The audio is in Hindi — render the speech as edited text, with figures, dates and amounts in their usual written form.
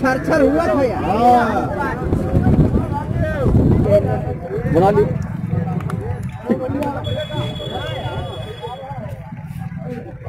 छर हुआ था यार। बना ली